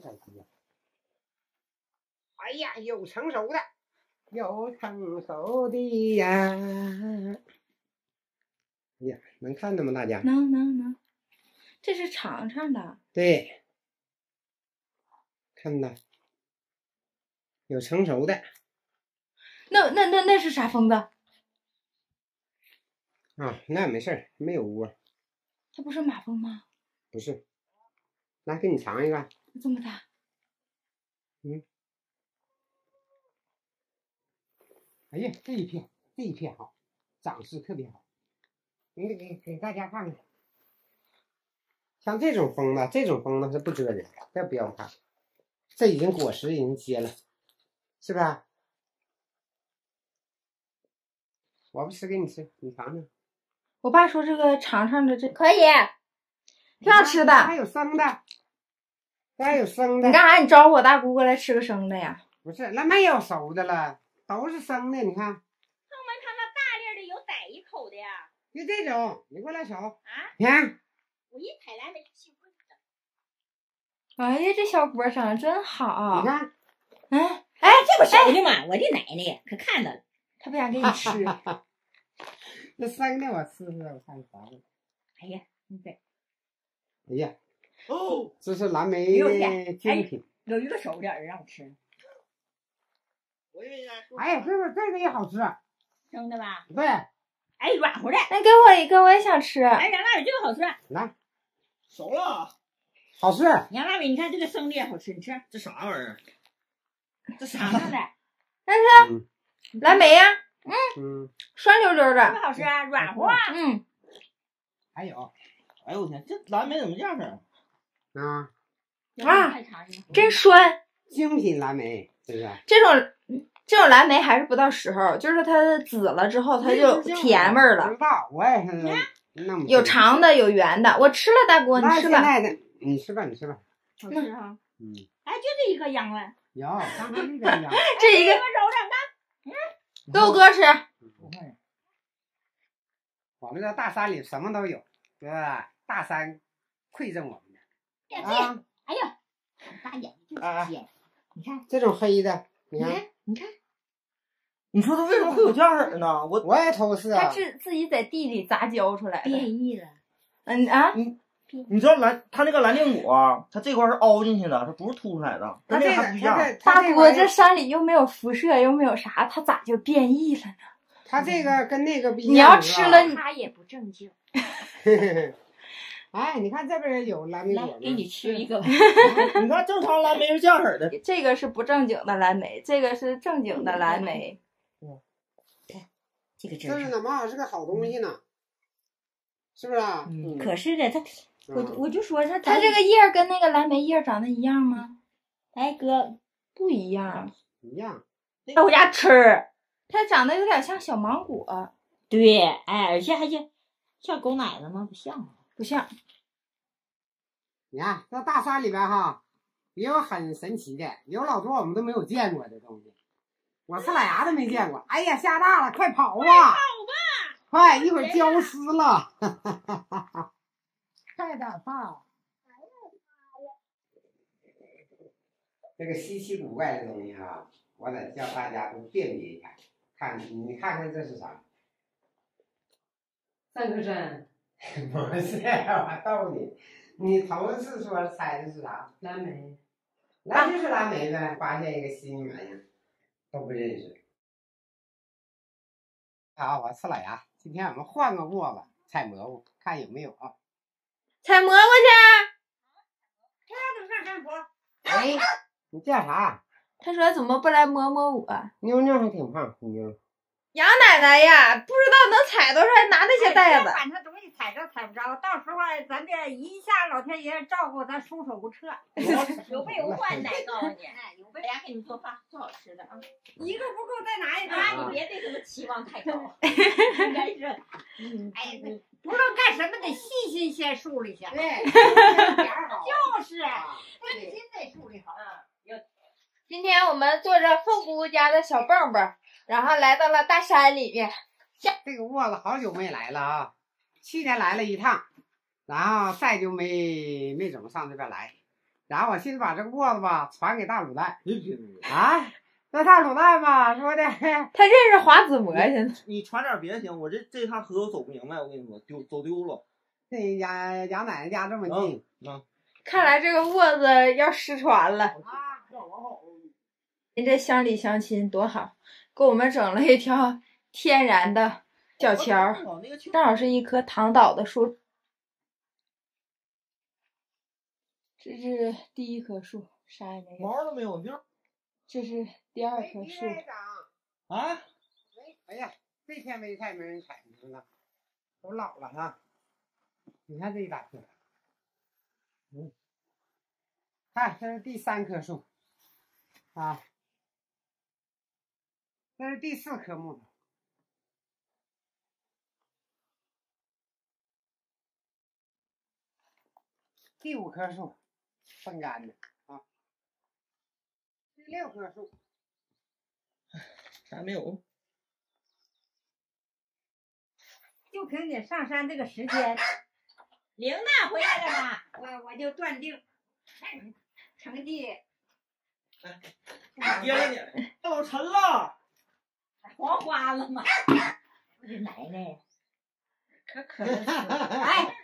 的色呀？哎呀，有成熟的，有成熟的呀！哎呀，能看的吗？大家能，这是尝尝的。对，看到有成熟的。那是啥疯子？啊，那没事儿，没有窝。这不是马蜂吗？不是，来给你尝一个。这么大？嗯。哎呀，这一片好，长势特别好。你给大家看看，像这种蜂子是不蜇人，这不要看，这已经果实已经结了，是吧？我不吃给你吃，你尝尝。我爸说这个尝尝的这可以，挺好吃的。还有生的，还有生的。你干啥？你招呼我大姑过来吃个生的呀？不是，那没有熟的了，都是生的。你看，他们大粒的有逮一口的呀。就这种，你过来瞅啊！你看，我一采来没气味的。哎呀，这小果长得真好。你看，哎，这不是我的妈！我的奶奶可看到了，他不想给你吃。那生的我吃，我看啥了？哎呀，你这，哎呀，哦，这是蓝莓的精品。有一个熟的，让我吃。哎，这个也好吃，生的吧？对。哎，软乎的。那给我一个，我也想吃。哎，杨大伟，这个好吃。来，熟了，好吃。杨大伟，你看这个生的也好吃，你吃。这啥玩意儿？这啥的？那是蓝莓呀。嗯，酸溜溜的，不好吃，软乎。嗯，还有，哎呦我天，这蓝莓怎么这样式儿？真酸，精品蓝莓，是不是？这种蓝莓还是不到时候，就是它紫了之后它就甜味儿了。不知道，我也是。有长的，有圆的，我吃了，大姑你吃吧。你吃吧。好吃哈。嗯。哎，就这一个秧了。有，刚才那个秧。这一个。给我哥吃，不会。我们这大山里什么都有，对吧？大山馈赠我们的。啊！哎呀，大眼睛尖，你看这种黑的，你看，你说它为什么会有这样式呢？我也偷吃啊。它自己在地里杂交出来的，变异了。你知道它那个蓝靛果，它这块是凹进去的，它不是凸出来的。它这还不一样。大伯，这山里又没有辐射，又没有啥，它咋就变异了呢？它这个跟那个不一样。你要吃了，它也不正经。哎，你看这边有蓝莓果，给你吃一个吧。你看正常蓝莓是这样式的，这个是不正经的蓝莓，这个是正经的蓝莓。嗯，看这个真是。这是怎么？是个好东西呢，是不是啊？嗯。可是呢，它。我就说它这个叶跟那个蓝莓叶长得一样吗？哎哥，不一样，一样。在我家吃，它长得有点像小芒果。对，哎，而且还像狗奶奶吗？不像。你看，在大山里边哈，也有很神奇的，有老多我们都没有见过的东西，我呲俩牙都没见过。哎呀，下大了，快跑啊！快，一会儿浇湿了。哈。太大炮！哎呀妈呀！这个稀奇古怪的东西啊，我得叫大家都辨别一下。你看看这是啥？三颗针？不是，我逗你。你头次说猜的是啥？蓝莓。那就是蓝莓呗。发现一个新玩意儿，都不认识。好，我是老牙。今天我们换个窝吧，采蘑菇，看有没有啊？采蘑菇去！哎，你叫啥？他说怎么不来摸摸我？妞妞还挺胖，妞。杨奶奶呀，不知道能采多少，还拿那些袋子。反正东西采着采不着，到时候咱这一下老天爷照顾咱，束手无策。有备无患，奶告诉你，有备。来给你做饭，做好吃的啊！一个不够再拿一个。你别对什么期望太高。应该是，哎。不知道干什么得细心先梳理一下，对，就是，真心得梳理好。今天我们坐着凤姑姑家的小蹦蹦，然后来到了大山里面。这个窝子好久没来了啊，去年来了一趟，然后再就没怎么上这边来。然后我心把这个窝子吧传给大卤蛋啊，那大卤蛋嘛说的，他认识华子模去了。你传点别行，我这趟河都走不明白，我跟你说丢走丢了。这杨奶奶家这么近，看来这个窝子要失传了。啊，您这乡里乡亲多好，给我们整了一条天然的小桥，正好是一棵躺倒的树。这是第一棵树，啥也没有，毛都没有掉。这是第二棵树啊！哎呀，这天没菜没人采，你知道，都老了哈。你看这一大棵，看这是第三棵树啊，这是第四棵木头。第五棵树，风干的啊。第六棵树，啥没有？就凭你上山这个时间，玲娜回来了吗？我就断定，成绩，爹你到晨了，黄花了吗？奶奶，可乐死了，哎。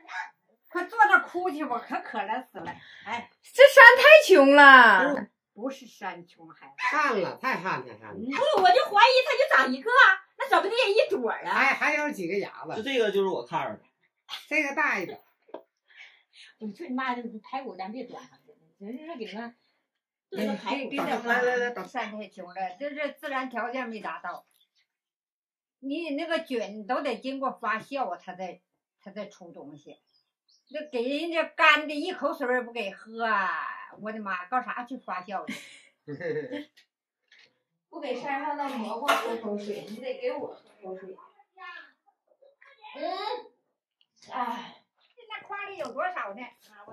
快坐着哭去，我可怜死了！哎，这山太穷了，不是山穷孩子，旱了，太旱了，旱了。不，我就怀疑它就长一个，那怎么的也一朵啊？哎，还有几个芽子。就这个就是我看着的，这个大一点。我说你妈，这排骨咱别端上去，人家给那这个排骨。来，都山太穷了，就是自然条件没达到。你那个菌都得经过发酵，它再出东西。那给人家干的一口水也不给喝、啊，我的妈，搞啥去发酵去？不给山上的蘑菇喝口水，你得给我喝口水。哎，那筐里有多少呢？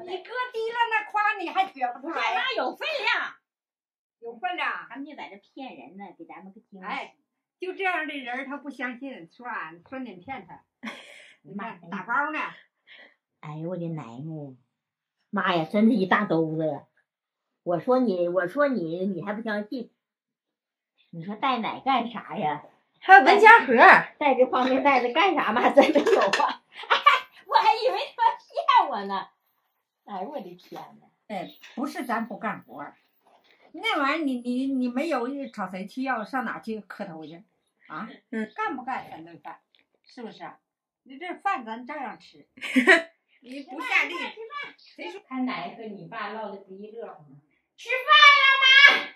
你搁低了那筐里还觉不出来？那有分量，有分量。他们就在这骗人呢，给咱们个惊喜。哎，就这样的人他不相信，说你骗他，你妈打包呢？哎呦我的奶奶，妈呀，真是一大兜子！我说你还不相信？你说带奶干啥呀？还有文家盒，带这方便袋子干啥嘛？真没有啊！哎，我还以为他骗我呢。哎呦我的天哪！哎，不是咱不干活，那玩意儿你没有找谁去要，上哪去磕头去？啊？干不干咱都干，是不是？你这饭咱照样吃。你不下力，谁说他奶奶和你爸唠的不亦乐乎？吃饭了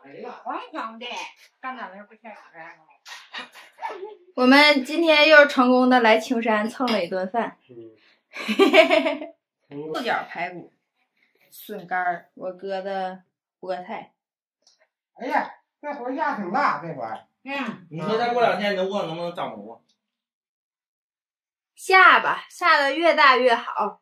吗？哎，黄黄的，干哪能不下山？我们今天又成功的来青山蹭了一顿饭。鹿角排骨、笋干，我哥的菠菜。哎呀！这活下挺大，这玩意儿。嗯，你说再过两天，你的窝能不能长蘑菇？下吧，下的越大越好。